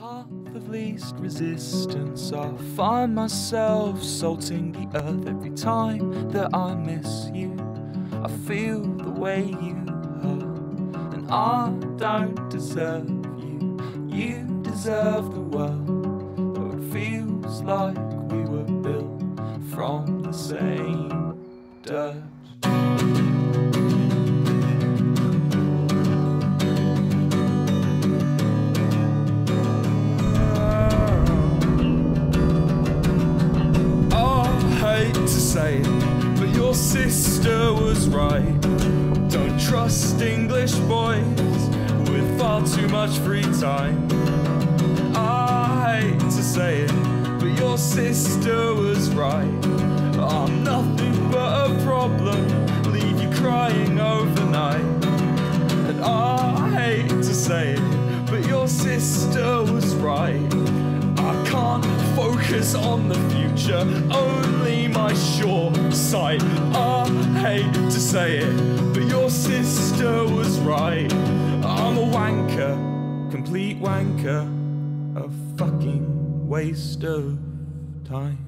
path of least resistance. I find myself salting the earth every time that I miss you. I feel the way you hurt, and I don't deserve you. You deserve the world, though it feels like we were built from the same dirt. But your sister was right. Don't trust English boys with far too much free time. I hate to say it, but your sister was right. I'm nothing but a problem, leave you crying overnight. And I hate to say it, but your sister was right. I can't focus on the future, only my short sight. I hate to say it, but your sister was right. I'm a wanker, complete wanker, a fucking waste of time.